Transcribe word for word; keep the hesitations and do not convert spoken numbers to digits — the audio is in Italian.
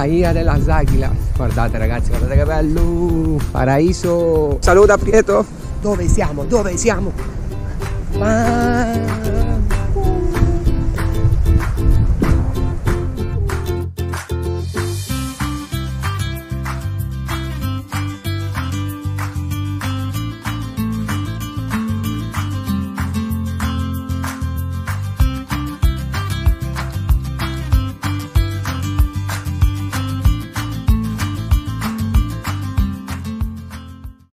Bahia de las Aguilas. Guardate ragazzi, guardate che bello, paraiso. Saluta Prieto. Dove siamo? Dove siamo? Ma...